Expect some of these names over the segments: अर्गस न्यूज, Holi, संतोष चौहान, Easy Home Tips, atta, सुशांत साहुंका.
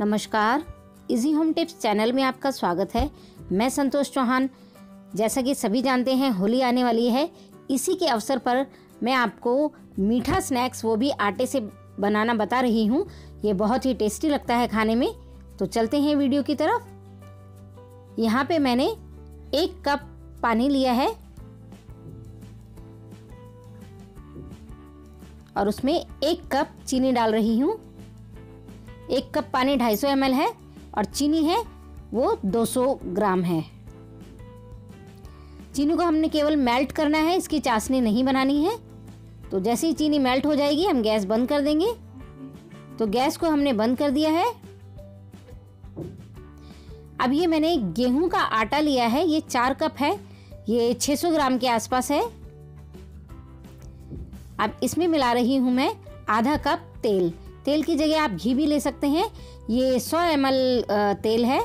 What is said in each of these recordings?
नमस्कार, easy home tips channel में आपका स्वागत है। मैं संतोष चौहान। जैसा कि सभी जानते हैं, होली आने वाली है। इसी के अवसर पर मैं आपको मीठा स्नैक्स, वो भी आटे से बनाना बता रही हूँ। ये बहुत ही टेस्टी लगता है खाने में। तो चलते हैं वीडियो की तरफ। यहाँ पे मैंने 1 कप पानी लिया है और उसमें 1 कप चीनी डाल रही हूँ। 1 कप पानी 250 ml है और चीनी है वो 200 ग्राम है। चीनी को हमने केवल मेल्ट करना है, इसकी चाशनी नहीं बनानी है। तो जैसे ही चीनी मेल्ट हो जाएगी हम गैस बंद कर देंगे। तो गैस को हमने बंद कर दिया है। अब ये मैंने गेहूं का आटा लिया है, ये 4 कप है, ये 600 ग्राम के आसपास है। अब इसमें मिला रही हूँ मैं आधा कप तेल। तेल की जगह आप घी भी ले सकते हैं। ये 100 ml तेल है।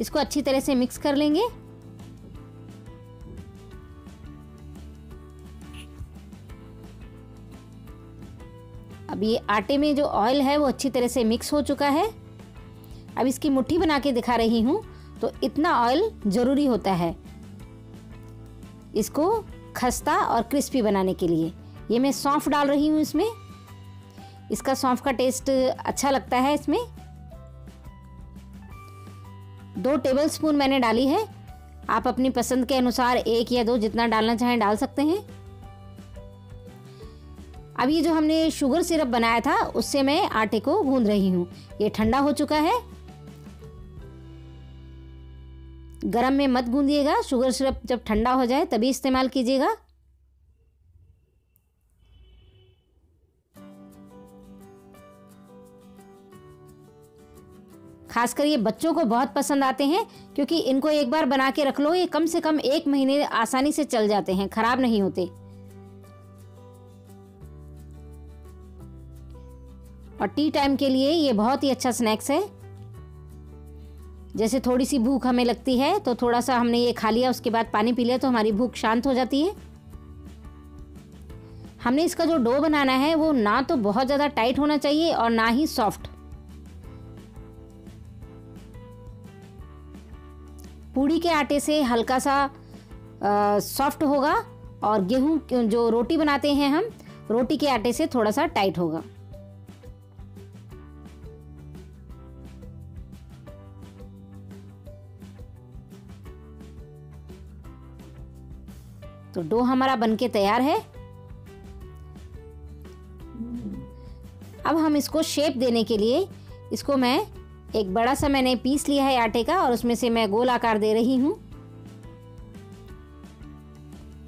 इसको अच्छी तरह से मिक्स कर लेंगे। अब ये आटे में जो ऑयल है वो अच्छी तरह से मिक्स हो चुका है। अब इसकी मुट्ठी बना के दिखा रही हूँ। तो इतना ऑयल ज़रूरी होता है इसको खस्ता और क्रिस्पी बनाने के लिए। ये मैं सौंफ डाल रही हूँ इसमें। इसका सौंफ का टेस्ट अच्छा लगता है। इसमें 2 टेबलस्पून मैंने डाली है। आप अपनी पसंद के अनुसार 1 या 2 जितना डालना चाहें डाल सकते हैं। अब ये जो हमने शुगर सिरप बनाया था उससे मैं आटे को गूंद रही हूँ। ये ठंडा हो चुका है, गरम में मत गूंदिएगा। शुगर सिरप जब ठंडा हो जाए तभी इस्तेमाल कीजिएगा। खासकर ये बच्चों को बहुत पसंद आते हैं, क्योंकि इनको एक बार बना के रख लो, ये कम से कम 1 महीने आसानी से चल जाते हैं, खराब नहीं होते। और टी टाइम के लिए ये बहुत ही अच्छा स्नैक्स है। जैसे थोड़ी सी भूख हमें लगती है तो थोड़ा सा हमने ये खा लिया, उसके बाद पानी पी लिया तो हमारी भूख शांत हो जाती है। हमने इसका जो डो बनाना है वो ना तो बहुत ज़्यादा टाइट होना चाहिए और ना ही सॉफ्ट। पूड़ी के आटे से हल्का सा सॉफ्ट होगा और गेहूं जो रोटी बनाते हैं हम, रोटी के आटे से थोड़ा सा टाइट होगा। तो डो हमारा बनके तैयार है। अब हम इसको शेप देने के लिए इसको मैं एक बड़ा सा मैंने पीस लिया है आटे का और उसमें से मैं गोल आकार दे रही हूँ।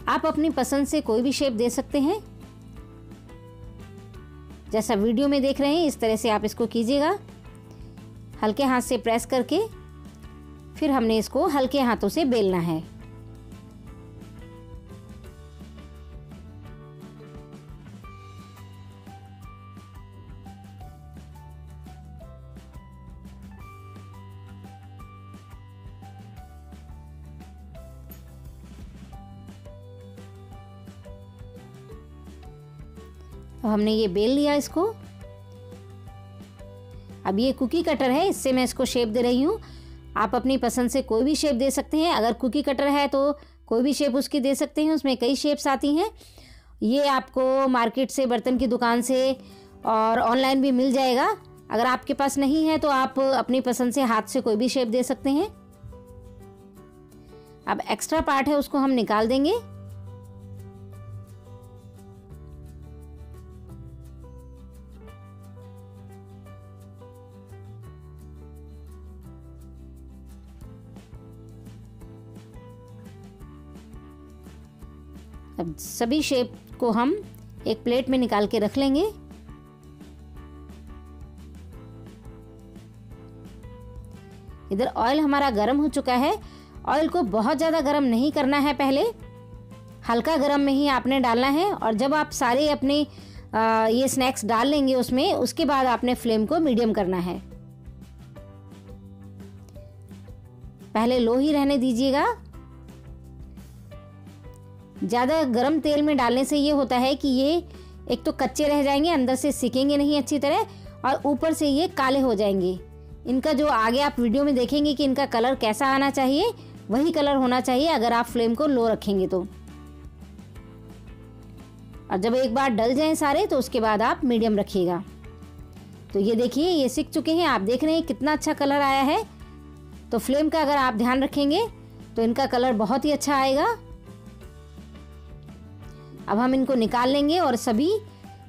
आप अपनी पसंद से कोई भी शेप दे सकते हैं। जैसा वीडियो में देख रहे हैं इस तरह से आप इसको कीजिएगा। हल्के हाथ से प्रेस करके फिर हमने इसको हल्के हाथों से बेलना है। तो हमने ये बेल लिया इसको। अब ये कुकी कटर है, इससे मैं इसको शेप दे रही हूँ। आप अपनी पसंद से कोई भी शेप दे सकते हैं। अगर कुकी कटर है तो कोई भी शेप उसकी दे सकते हैं, उसमें कई शेप्स आती हैं। ये आपको मार्केट से, बर्तन की दुकान से और ऑनलाइन भी मिल जाएगा। अगर आपके पास नहीं है तो आप अपनी पसंद से हाथ से कोई भी शेप दे सकते हैं। अब एक्स्ट्रा पार्ट है उसको हम निकाल देंगे। अब सभी शेप को हम एक प्लेट में निकाल के रख लेंगे। इधर ऑयल हमारा गर्म हो चुका है। ऑयल को बहुत ज़्यादा गर्म नहीं करना है, पहले हल्का गर्म में ही आपने डालना है। और जब आप सारे अपने ये स्नैक्स डाल लेंगे उसमें, उसके बाद आपने फ्लेम को मीडियम करना है। पहले लो ही रहने दीजिएगा। ज़्यादा गरम तेल में डालने से ये होता है कि ये एक तो कच्चे रह जाएंगे, अंदर से सिकेंगे नहीं अच्छी तरह, और ऊपर से ये काले हो जाएंगे। इनका जो आगे आप वीडियो में देखेंगे कि इनका कलर कैसा आना चाहिए, वही कलर होना चाहिए अगर आप फ्लेम को लो रखेंगे तो। और जब एक बार डल जाएं सारे तो उसके बाद आप मीडियम रखिएगा। तो ये देखिए ये सिक चुके हैं, आप देख रहे हैं कितना अच्छा कलर आया है। तो फ्लेम का अगर आप ध्यान रखेंगे तो इनका कलर बहुत ही अच्छा आएगा। अब हम इनको निकाल लेंगे और सभी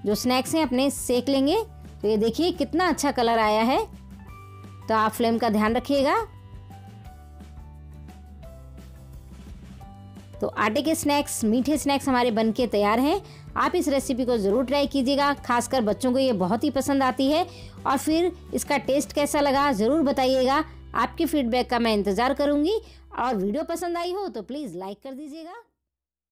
जो स्नैक्स हैं अपने सेक लेंगे। तो ये देखिए कितना अच्छा कलर आया है। तो आप फ्लेम का ध्यान रखिएगा। तो आटे के स्नैक्स, मीठे स्नैक्स हमारे बनके तैयार हैं। आप इस रेसिपी को ज़रूर ट्राई कीजिएगा, खासकर बच्चों को ये बहुत ही पसंद आती है। और फिर इसका टेस्ट कैसा लगा ज़रूर बताइएगा, आपके फीडबैक का मैं इंतज़ार करूँगी। और वीडियो पसंद आई हो तो प्लीज़ लाइक कर दीजिएगा।